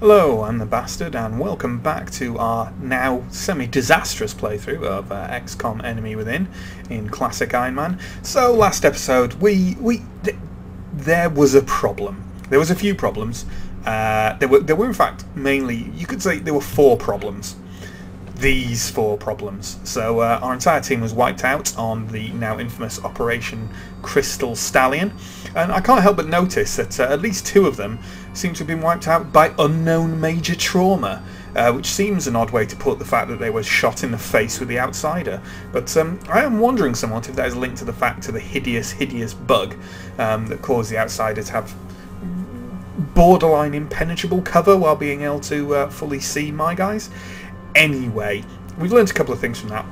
Hello, I'm the Bastard, and welcome back to our now semi-disastrous playthrough of XCOM Enemy Within in classic Iron Man. So last episode, there was a problem. There was a few problems. There were in fact mainly, you could say there were four problems. These four problems. So our entire team was wiped out on the now infamous Operation Crystal Stallion, and I can't help but notice that at least two of them seem to have been wiped out by unknown major trauma, which seems an odd way to put the fact that they were shot in the face with the Outsider. But I am wondering somewhat if that is linked to the fact of the hideous bug that caused the Outsider to have borderline impenetrable cover while being able to fully see my guys. Anyway, we've learned a couple of things from that.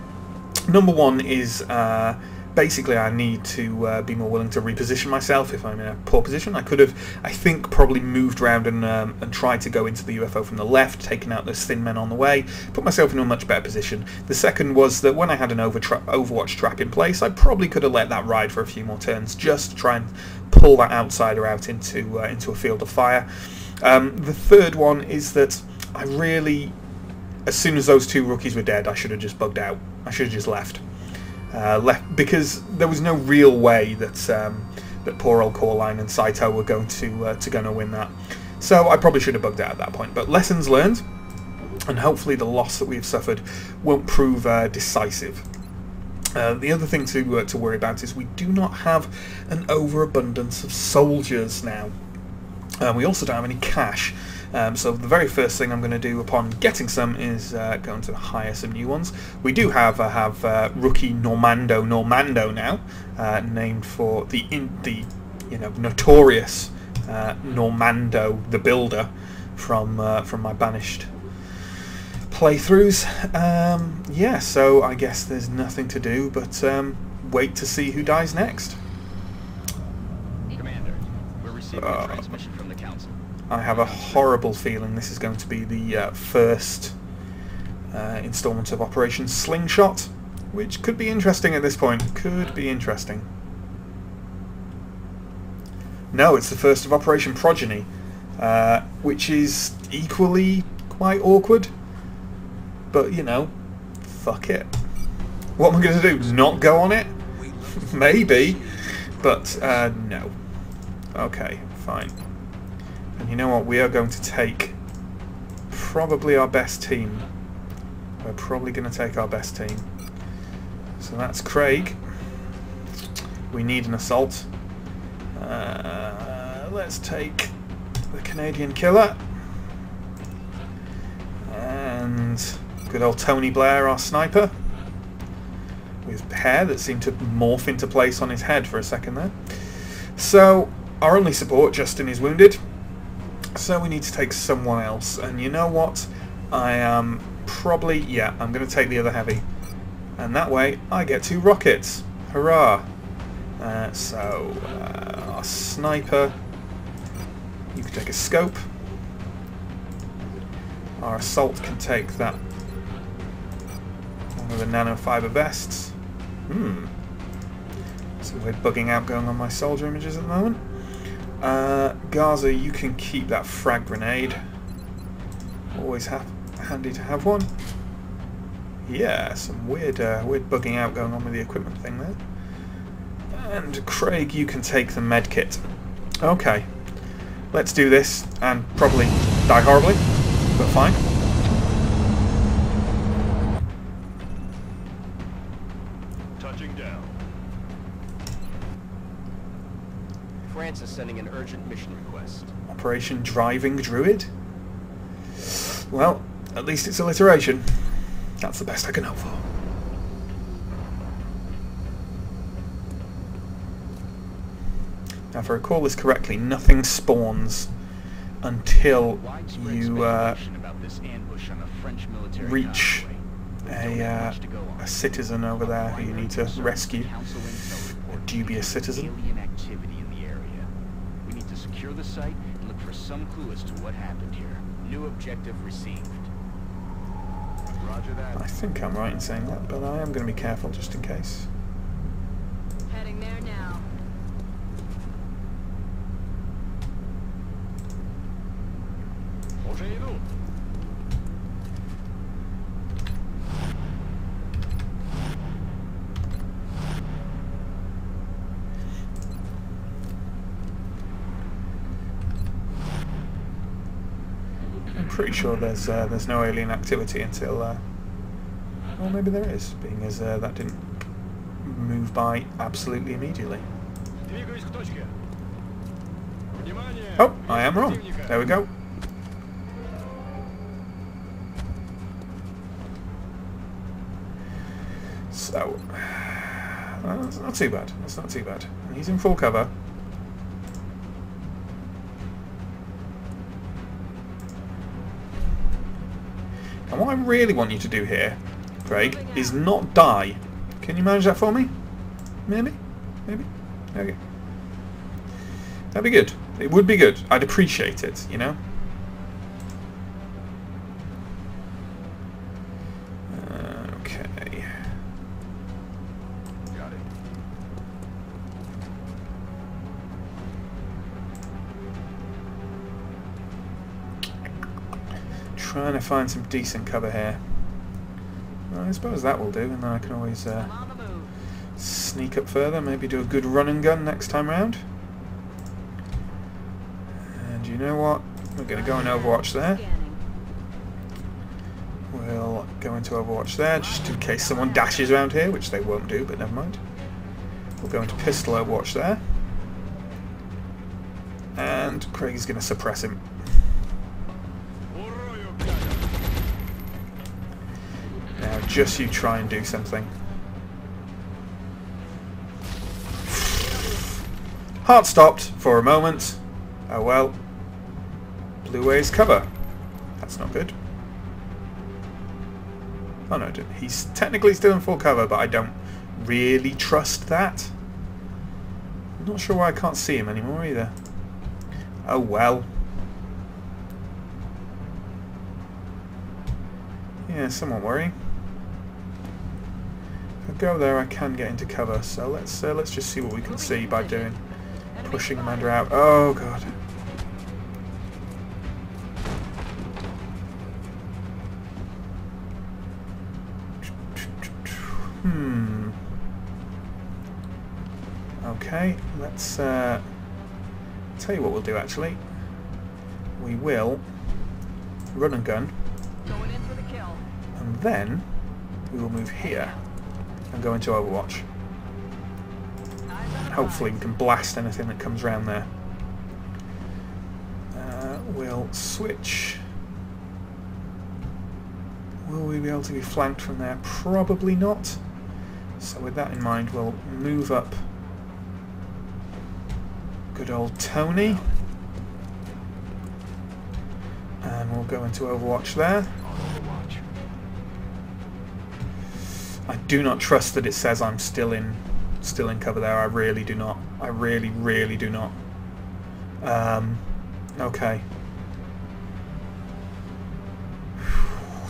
Number one is basically I need to be more willing to reposition myself if I'm in a poor position. I could have, I think, probably moved around and tried to go into the UFO from the left, taking out those thin men on the way, put myself in a much better position. The second was that when I had an Overwatch trap in place, I probably could have let that ride for a few more turns just to try and pull that Outsider out into a field of fire. The third one is that I really... as soon as those two rookies were dead, I should have just bugged out. I should have just left. Because there was no real way that that poor old Coraline and Saito were going to win that. So I probably should have bugged out at that point. But lessons learned, and hopefully the loss that we've suffered won't prove decisive. The other thing to worry about is we do not have an overabundance of soldiers now. We also don't have any cash. So the very first thing I'm going to do upon getting some is going to hire some new ones. We do have rookie Normando now, named for the notorious Normando the Builder from my banished playthroughs. Yeah, so I guess there's nothing to do but wait to see who dies next. Commander, we're receiving a transmission from the Council. I have a horrible feeling this is going to be the first installment of Operation Slingshot, which could be interesting at this point. Could be interesting. No, it's the first of Operation Progeny, which is equally quite awkward. But, you know, fuck it. What am I going to do? Not go on it? Maybe. But, no. Okay, fine. And you know what, we are going to take probably our best team. We're probably going to take our best team. So that's Craig. We need an assault. Let's take the Canadian Killer. And good old Tony Blair, our sniper. With hair that seemed to morph into place on his head for a second there. So our only support, Justin, is wounded. So we need to take someone else, and you know what, I am probably, yeah, I'm going to take the other heavy, and that way I get two rockets, hurrah. Our sniper, you can take a scope, our assault can take that one with the nanofiber vests. So we're bugging out going on my soldier images at the moment. Gaza, you can keep that frag grenade. Always handy to have one. Yeah, some weird bugging out going on with the equipment thing there. And Craig, you can take the med kit. Okay, let's do this and probably die horribly, but fine. Touching down. France is sending an urgent mission request. Operation Driving Druid? Well, at least it's alliteration. That's the best I can hope for. Now, if I recall this correctly, nothing spawns until you reach a citizen over there who you need to rescue. A dubious citizen. Secure the site and look for some clue as to what happened here. New objective received. Roger that. I think I'm right in saying that, but I am going to be careful just in case. Heading there now. I'm pretty sure there's no alien activity until well, maybe there is, being as that didn't move by absolutely immediately. Oh, I am wrong. There we go. So, that's not too bad. That's not too bad. He's in full cover. And what I really want you to do here, Craig, is not die. Can you manage that for me? Maybe? Maybe? Okay. That'd be good. It would be good. I'd appreciate it, you know? Okay. Got it. Trying to find some decent cover here. Well, I suppose that will do, and then I can always sneak up further, maybe do a good run and gun next time round. You know what? We're going to go in Overwatch there. We'll go into Overwatch there, just in case someone dashes around here, which they won't do, but never mind. We'll go into Pistol Overwatch there. And Craig is going to suppress him. Now, just you try and do something. Heart stopped for a moment. Oh well. Blue waves cover. That's not good. Oh no, he's technically still in full cover, but I don't really trust that. I'm not sure why I can't see him anymore either. Oh well. Yeah, somewhat worrying. If I go there, I can get into cover. So let's just see what we can see by doing pushing him under out. Oh god. Okay, let's tell you what we'll do actually. We will run and gun. Going in for the kill. And then we will move here and go into Overwatch. Hopefully we can blast anything that comes around there. We'll switch. Will we be able to be flanked from there? Probably not. So with that in mind, we'll move up good old Tony. And we'll go into Overwatch there. I do not trust that it says I'm still in cover there. I really do not. I really, really do not. Okay.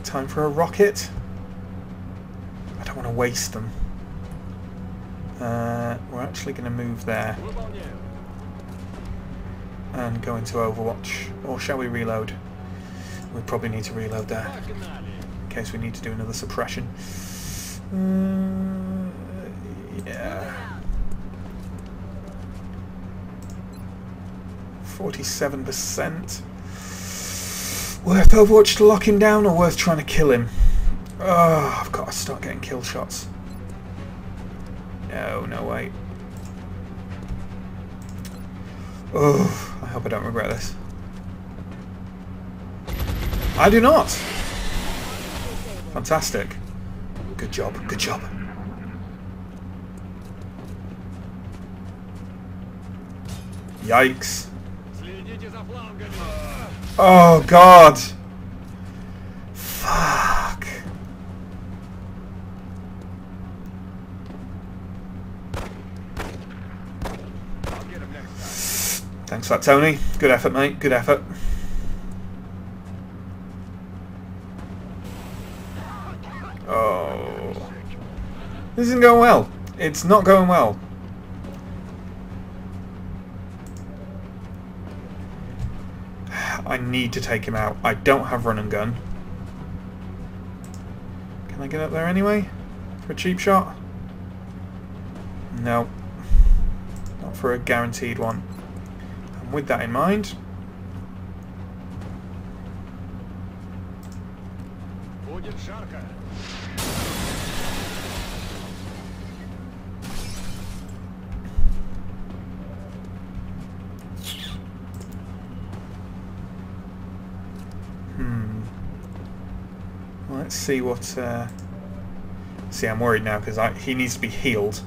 Time for a rocket. I don't want to waste them. We're actually going to move there. And go into Overwatch. Or shall we reload? We probably need to reload there. In case we need to do another suppression. Yeah. 47%. Worth Overwatch to lock him down or worth trying to kill him? Oh, I've got to start getting kill shots. No, no way. Oh, I hope I don't regret this. I do not! Fantastic. Good job, good job. Yikes. Oh god. Fuck. Thanks for that, Tony. Good effort, mate. Good effort. Oh. This isn't going well. It's not going well. I need to take him out. I don't have run and gun. Can I get up there anyway? For a cheap shot? No. Not for a guaranteed one. And with that in mind... Let's see what... see, I'm worried now because he needs to be healed.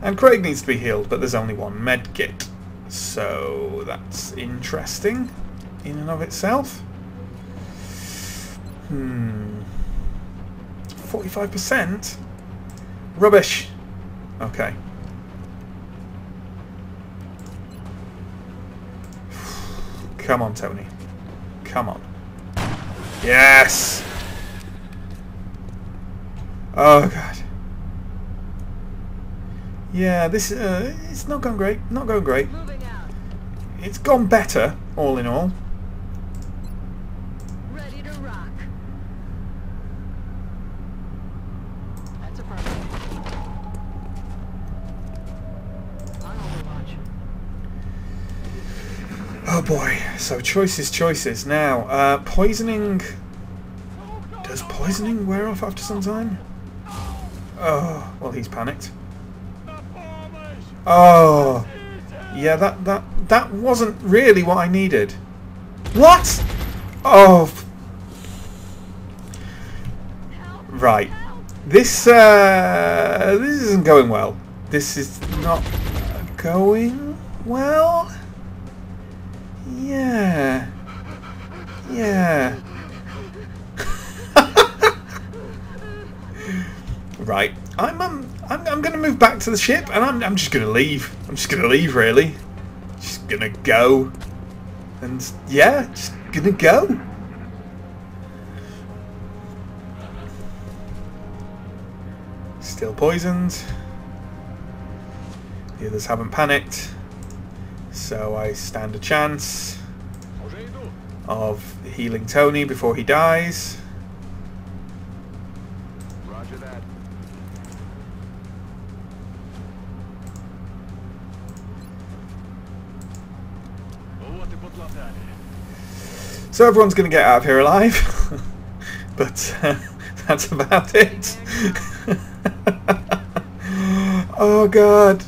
And Craig needs to be healed, but there's only one medkit. So that's interesting in and of itself. 45%? Rubbish! Okay. Come on, Tony. Come on. Yes! Oh god. Yeah, this it's not going great. Not going great. It's gone better, all in all. Ready to rock. That's a problem. Oh boy. So choices. Now, poisoning. Does poisoning wear off after some time? Oh, well, he's panicked. Oh, yeah, that wasn't really what I needed. What? Oh. Right. This isn't going well. This is not going well? Yeah. Yeah. Right, I'm gonna move back to the ship, and I'm just gonna leave. I'm just gonna leave, really. Just gonna go, and yeah, just gonna go. Still poisoned. The others haven't panicked, so I stand a chance of healing Tony before he dies. So everyone's going to get out of here alive, but that's about it. Oh god.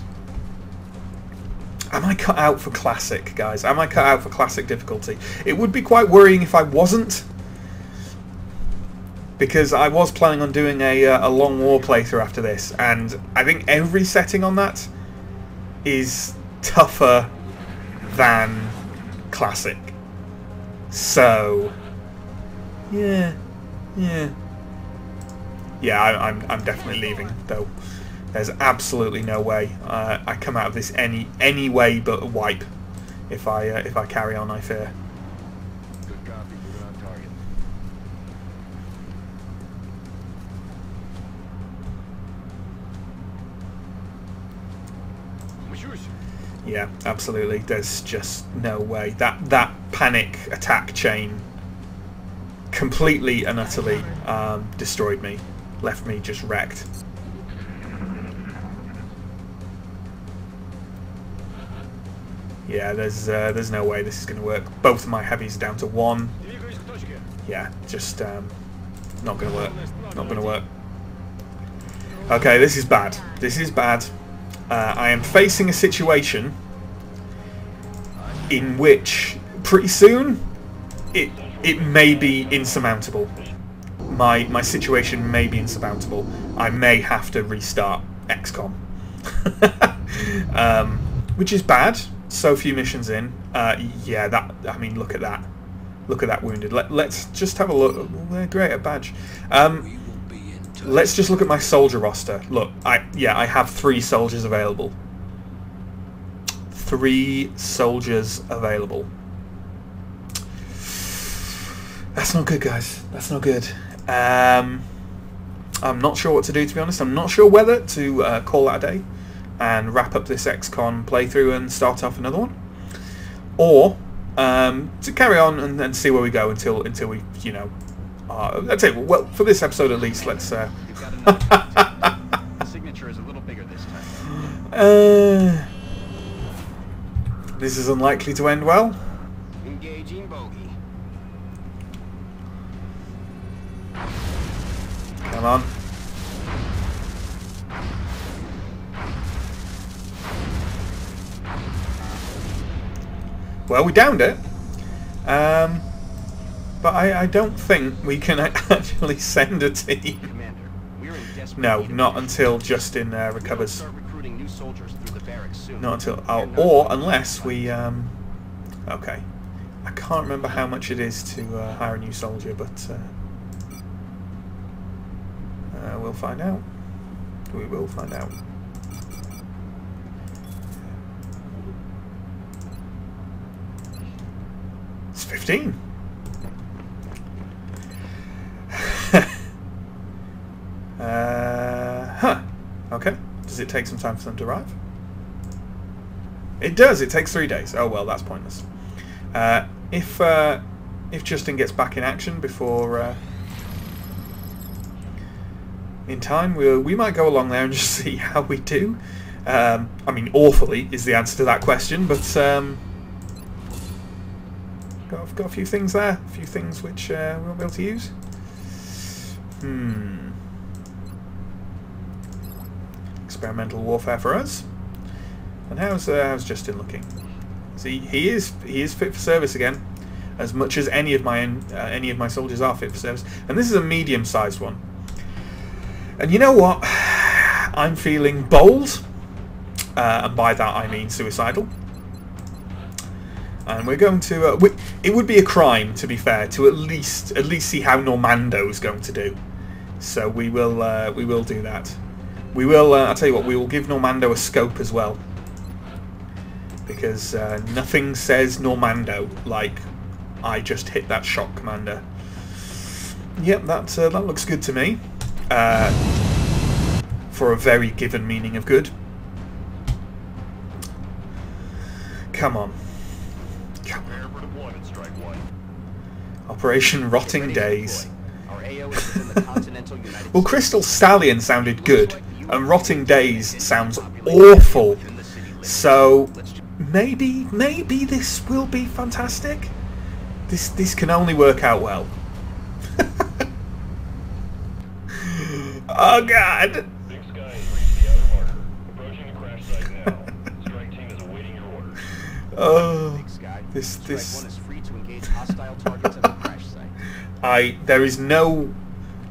Am I cut out for classic, guys? Am I cut out for classic difficulty? It would be quite worrying if I wasn't, because I was planning on doing a long war playthrough after this, and I think every setting on that is tougher than classic. So, yeah. I'm definitely leaving though. There's absolutely no way I come out of this any way but a wipe. If I carry on, I fear. Good copy. We're on target. Yeah, absolutely. There's just no way. That panic attack chain completely and utterly destroyed me. Left me just wrecked. Yeah, there's no way this is going to work. Both of my heavies down to one. Yeah, just not going to work. Not going to work. Okay, this is bad. This is bad. I am facing a situation in which, pretty soon, it may be insurmountable. My situation may be insurmountable. I may have to restart XCOM. Which is bad. So few missions in. Yeah, that. I mean, look at that. Look at that wounded. Let's just have a look. Oh, great, a badge. Let's just look at my soldier roster. Look, I have 3 soldiers available. 3 soldiers available. That's not good, guys. That's not good. I'm not sure what to do, to be honest. I'm not sure whether to call that a day and wrap up this XCOM playthrough and start off another one, or to carry on and see where we go until we, you know, that's it. Well, for this episode at least, let's. The signature is a little bigger this time. This is unlikely to end well. Engaging bogey. Come on. Well, we downed it, but I don't think we can actually send a team. Commander, we're in desperate need not until Justin recovers. Start recruiting new soldiers through the barracks soon. Not until, or unless we. Okay, I can't remember how much it is to hire a new soldier, but we'll find out. We will find out. It's 15. Okay. Does it take some time for them to arrive? It does. It takes 3 days. Oh well, that's pointless. If Justin gets back in action before in time, we might go along there and just see how we do. I mean, awfully is the answer to that question, but. I've got a few things there, a few things which we won't be able to use. Experimental warfare for us. And how's Justin looking? See, he is fit for service again, as much as any of my soldiers are fit for service. And this is a medium-sized one. And you know what? I'm feeling bold, and by that I mean suicidal. And we're going to. It would be a crime, to be fair, to at least see how Normando's going to do. So we will do that. We will. I'll tell you what. We will give Normando a scope as well, because nothing says Normando like I just hit that shock commander. Yep, that looks good to me, for a very given meaning of good. Come on. Operation Rotting Days. Well, Crystal Stallion sounded good, and Rotting Days sounds awful. So maybe this will be fantastic. This can only work out well. Oh God. Oh, this.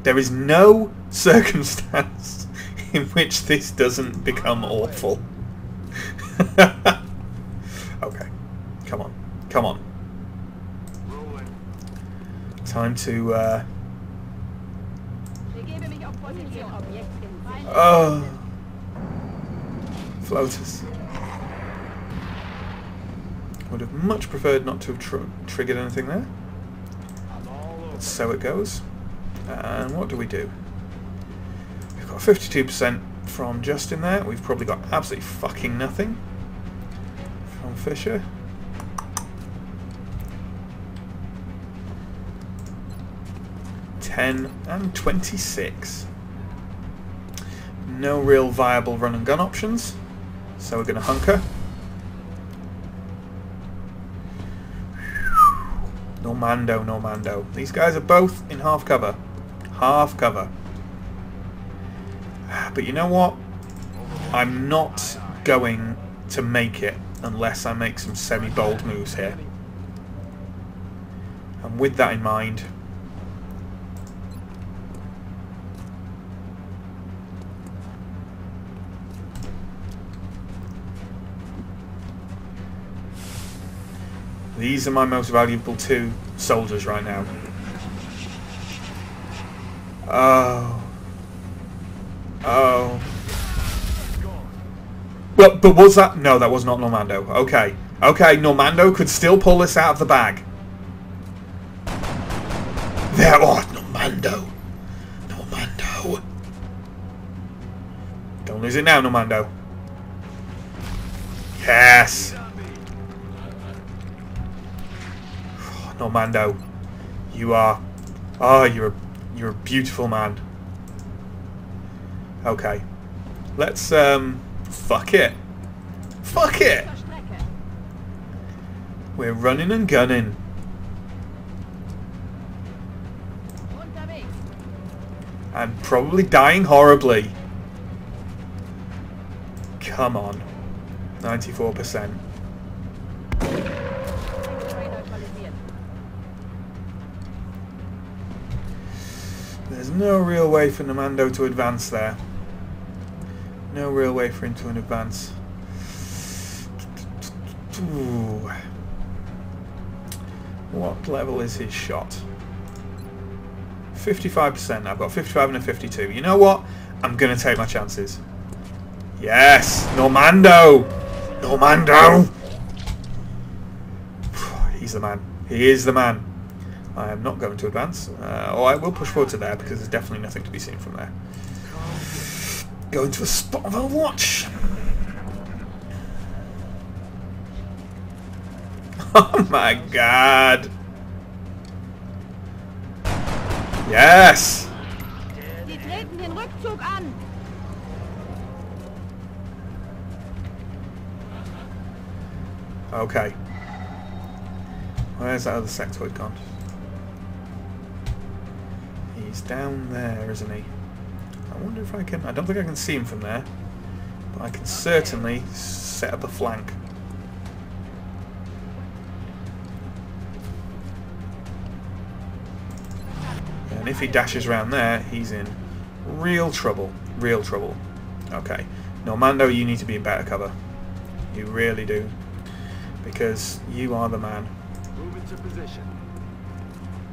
There is no circumstance in which this doesn't become awful. Okay, come on. Time to. Oh, floaters. Would have much preferred not to have triggered anything there. But so it goes. And what do we do? We've got 52% from Justin there. We've probably got absolutely fucking nothing from Fisher. $10 and $26. No real viable run and gun options. So we're going to hunker. Normando. These guys are both in half cover. Half cover. But you know what? I'm not going to make it unless I make some semi-bold moves here. And with that in mind... These are my most valuable two soldiers right now. Oh. Well, but was that? No, that was not Normando. Okay, Normando could still pull this out of the bag. There are Normando. Don't lose it now, Normando. Yes. Normando. You are... Oh, you're a beautiful man. Okay. Let's, fuck it. Fuck it! We're running and gunning. I'm probably dying horribly. Come on. 94%. There's no real way for Normando to advance there. No real way for him to advance. Ooh. What level is his shot? 55%. I've got 55 and a 52. You know what? I'm going to take my chances. Yes! Normando! Normando! He's the man. He is the man. I am not going to advance. Oh, I will push forward to there because there's definitely nothing to be seen from there. Go into a spot of Overwatch! Oh my god! Yes! Okay. Where's that other sectoid gone? He's down there, isn't he? I wonder if I can... I don't think I can see him from there. But I can certainly set up a flank. And if he dashes around there, he's in real trouble. Real trouble. Okay. Normando, you need to be in better cover. You really do. Because you are the man. Move into position.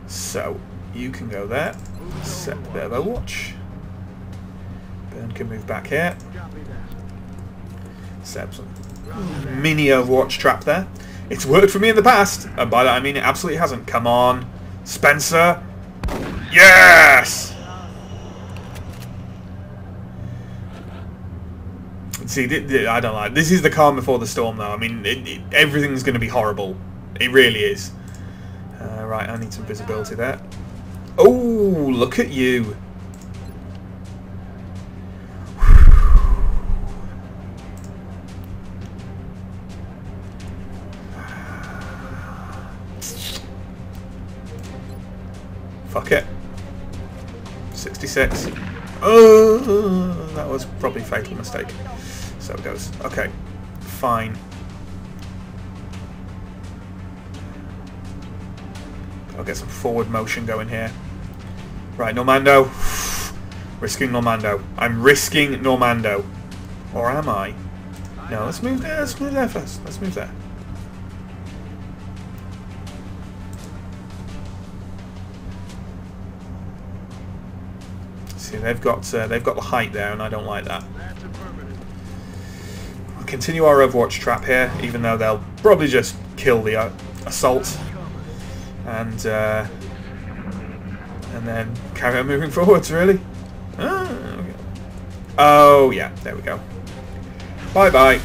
So, you can go there. Set the bit of overwatch. Burn can move back here. Set up some mini overwatch trap there. It's worked for me in the past. And by that I mean it absolutely hasn't. Come on, Spencer. Yes! See, I don't like... This is the calm before the storm, though. I mean, everything's going to be horrible. It really is. Right, I need some visibility there. Oh, look at you. Fuck it. 66. Oh, that was probably a fatal mistake. So it goes. Okay, fine. I'll get some forward motion going here. Right, Normando. Risking Normando. I'm risking Normando. Or am I? No, let's move there. Let's move there first. Let's move there. See, they've got the height there, and I don't like that. Continue our overwatch trap here, even though they'll probably just kill the assault, and then carry on moving forwards, really. Ah, okay. Oh yeah, there we go. Bye bye.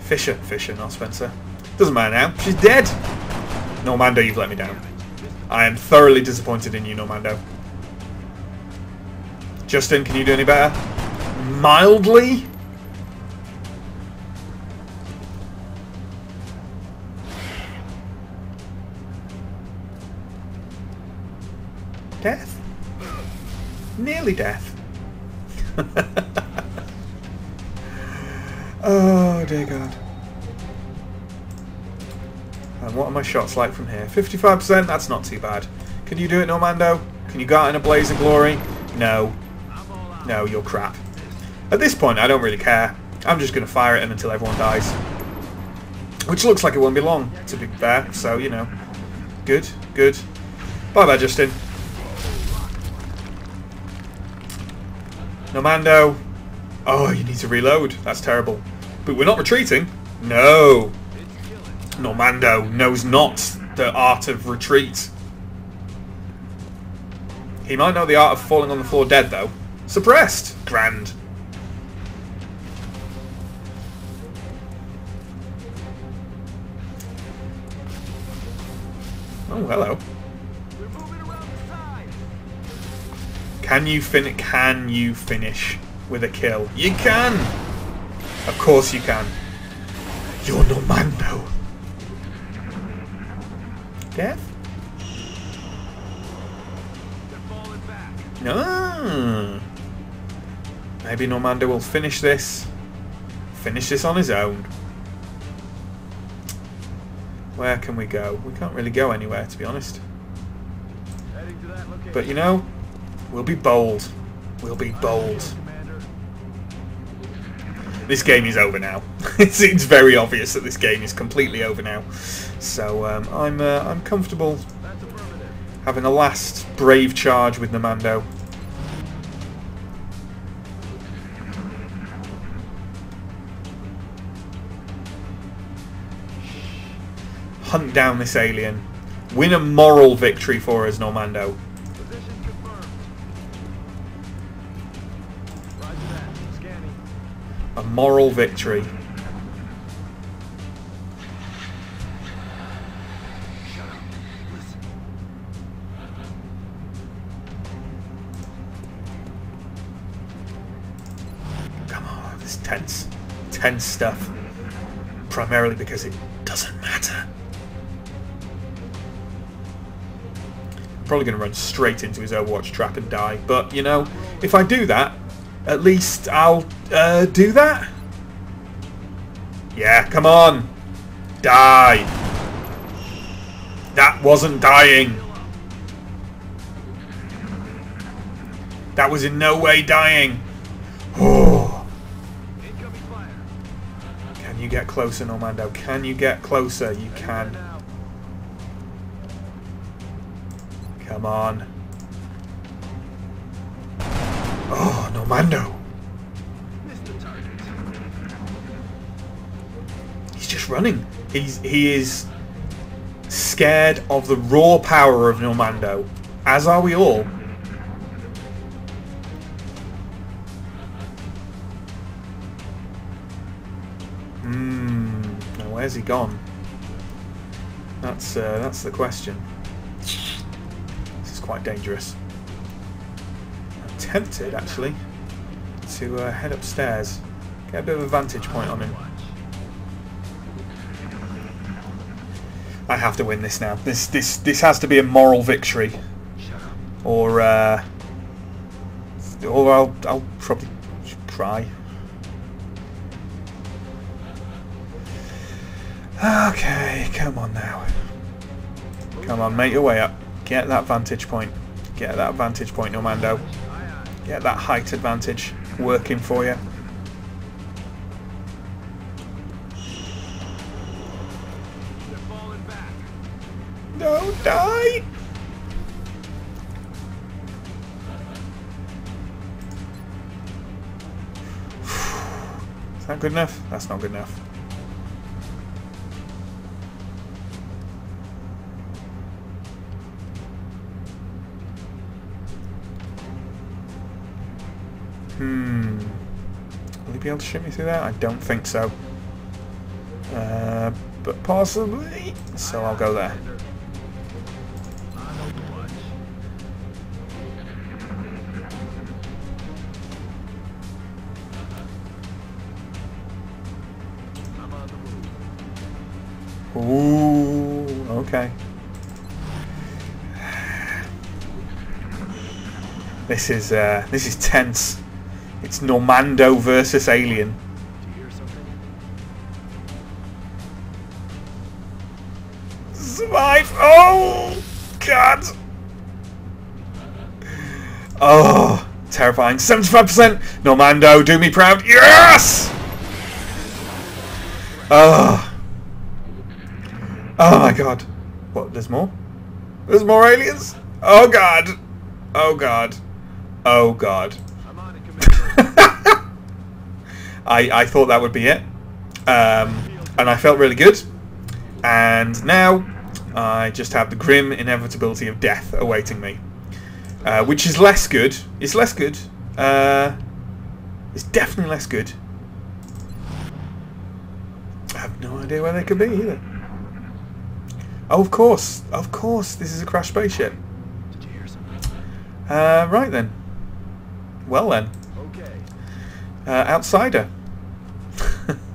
Fisher, not Spencer. Doesn't matter now. She's dead. Normando, you've let me down. I am thoroughly disappointed in you, Normando. Justin, can you do any better? Mildly? Death? Nearly death. Oh, dear God. And what are my shots like from here? 55%? That's not too bad. Can you do it, Normando? Can you go out in a blaze of glory? No. No, you're crap. At this point, I don't really care. I'm just going to fire at him until everyone dies. Which looks like it won't be long, to be fair. So, you know. Good, good. Bye-bye, Justin. Normando. Oh, you need to reload. That's terrible. But we're not retreating. No. Normando knows not the art of retreat. He might know the art of falling on the floor dead, though. Suppressed! Grand. Oh, hello. We're moving around the side. Can you finish with a kill? You can! Of course you can. You're no man though. Death? They're falling back. No. Maybe Normando will finish this. Finish this on his own. Where can we go? We can't really go anywhere, to be honest. Heading to that location. But you know, we'll be bold. We'll be bold. This game is over now. It's very obvious that this game is completely over now. So I'm comfortable having a last brave charge with Normando. Hunt down this alien. Win a moral victory for us, Normando. Position confirmed. Roger that. Scanning. A moral victory. Shut up. Listen. Come on, this is tense. Tense stuff. Primarily because it doesn't matter. Probably going to run straight into his Overwatch trap and die, but you know, if I do that, at least I'll do that. Yeah, come on, die. That wasn't dying. That was in no way dying. Oh. Can you get closer, Normando? Can you get closer? You can. Come on. Oh, Normando. He's just running. He is scared of the raw power of Normando, as are we all. Now where's he gone? That's the question. Quite dangerous. I'm tempted actually to head upstairs, get a bit of a vantage point on him. I have to win this now. This has to be a moral victory, or I'll probably cry. Okay, come on now. Come on, make your way up. Get that vantage point. Get that vantage point, Normando. Get that height advantage working for you. No, die! Is that good enough? That's not good enough. Will he be able to shoot me through that? I don't think so. But possibly. So I'll go there. Ooh, okay. This is tense. It's Normando versus Alien. Do you hear something? Survive! Oh! God! Oh! Terrifying. 75%! Normando, do me proud! Yes! Oh! Oh my god. What? There's more? There's more aliens? Oh god! Oh god. Oh god. I thought that would be it, and I felt really good, and now I just have the grim inevitability of death awaiting me, which is less good. It's less good. It's definitely less good. I have no idea where they could be either. Oh, of course, this is a crashed spaceship. Did you hear something? Right then. Well then. Okay. Outsider.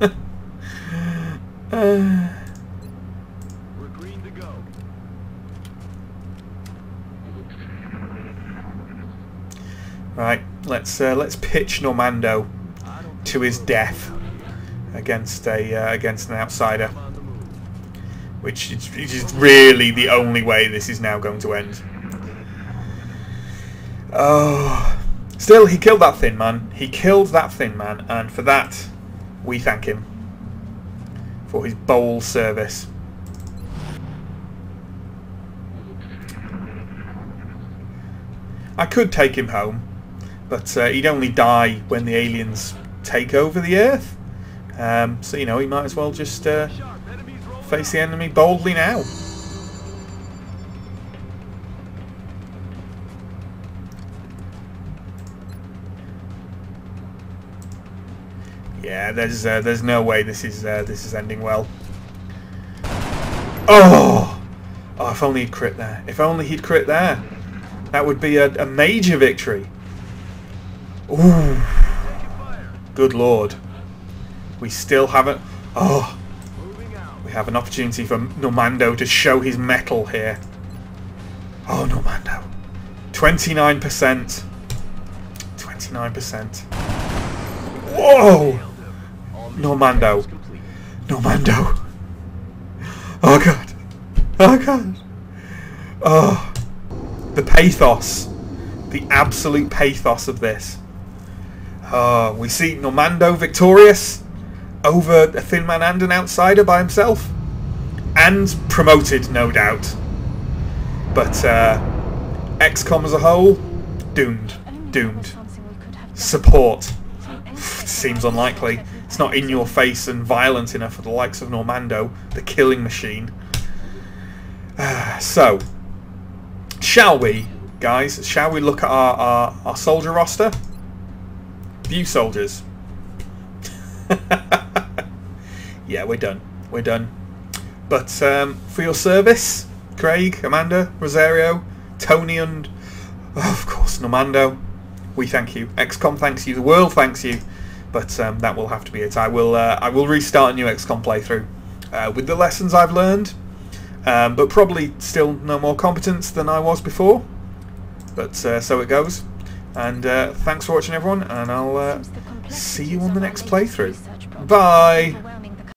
We're green to go. Right, let's pitch Normando to his death against a against an outsider, which is really the only way this is now going to end. Oh. Still, he killed that thin man. He killed that thin man, and for that, we thank him for his bold service. I could take him home, but he'd only die when the aliens take over the Earth. So, you know, he might as well just face the enemy boldly now. Yeah, there's no way this is ending well. Oh, oh! If only he'd crit there. If only he'd crit there. That would be a major victory. Ooh! Good lord. We still haven't. Oh! We have an opportunity for Normando to show his mettle here. Oh, Normando! 29%. 29%. Whoa! Normando. Normando. Oh god. Oh god. Oh. The pathos. The absolute pathos of this. Oh, we see Normando victorious over a thin man and an outsider by himself. And promoted, no doubt. But XCOM as a whole, doomed. Doomed. Support. Seems unlikely. It's not in your face and violent enough for the likes of Normando, the killing machine. So, shall we, guys? Shall we look at our soldier roster? View soldiers. Yeah, we're done. We're done. But for your service, Craig, Amanda, Rosario, Tony, and of course Normando, we thank you. XCOM thanks you. The world thanks you. But that will have to be it. I will restart a new XCOM playthrough with the lessons I've learned, but probably still no more competence than I was before. But so it goes. And thanks for watching, everyone, and I'll see you on the next playthrough. Bye.